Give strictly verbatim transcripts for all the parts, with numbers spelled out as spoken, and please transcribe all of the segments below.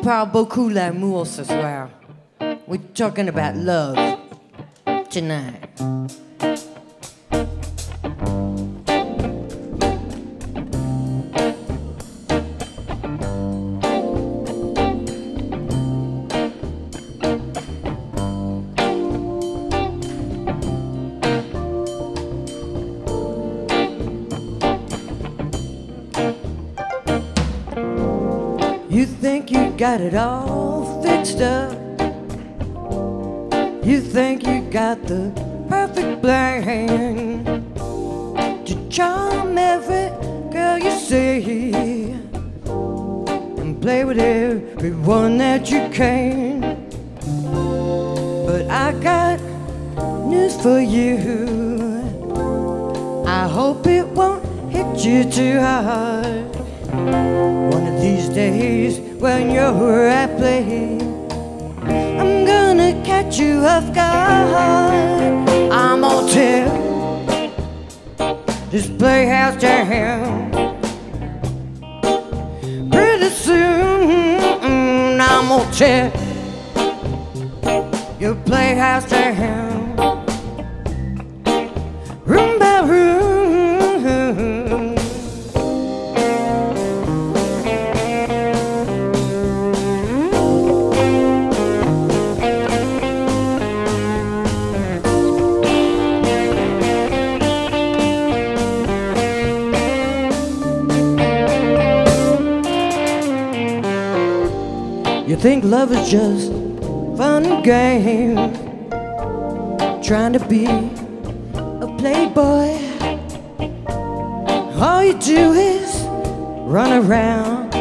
on parle beaucoup l'amour ce soir. We're talking about love tonight. You think you got it all fixed up. You think you got the perfect plan to charm every girl you see and play with everyone that you can. But I got news for you. I hope it won't hit you too hard. One of these days when you're at play, I'm gonna catch you off guard. I'm gonna tear this playhouse down. Pretty soon I'm gonna tear your playhouse down. Room by room. You think love is just fun and game, trying to be a playboy. All you do is run around,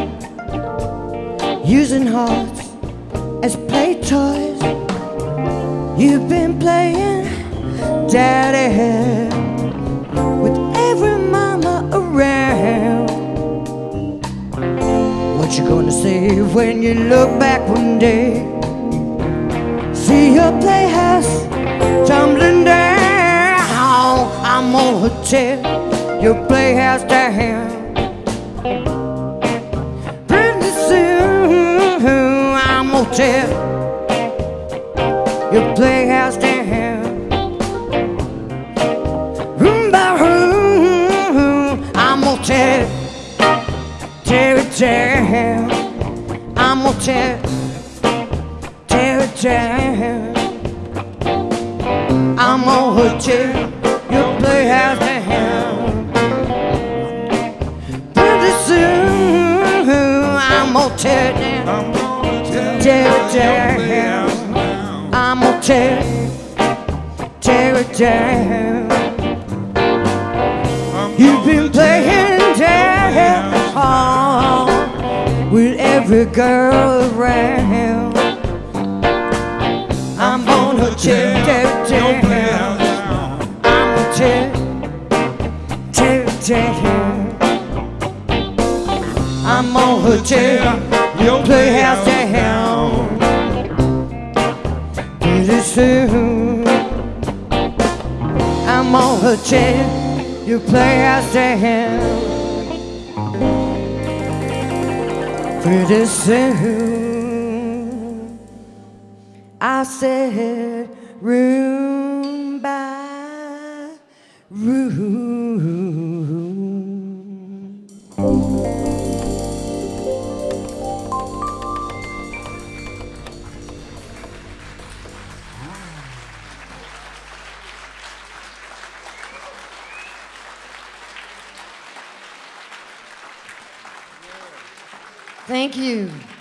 using hearts as play toys. You've been playing daddy with every mama around. What you gonna say when you look back one day? See your playhouse tumbling down. I'm gonna tear your playhouse down. Pretty soon I'm gonna tear your playhouse down. Room by room I'm gonna tear. Down. I'm gonna tear, tear it down. I'm gonna tear your playhouse down. Pretty soon I'm gonna tear it down, tear it down. I'm gonna tear, tear it down. You've been playing down with every girl around. I'm gonna tear, tear, tear down. I'm gonna tear, tear, tear down. I'm gonna tear your playhouse down. Pretty soon I'm gonna tear your playhouse down. Pretty soon, I said, room by room. Thank you.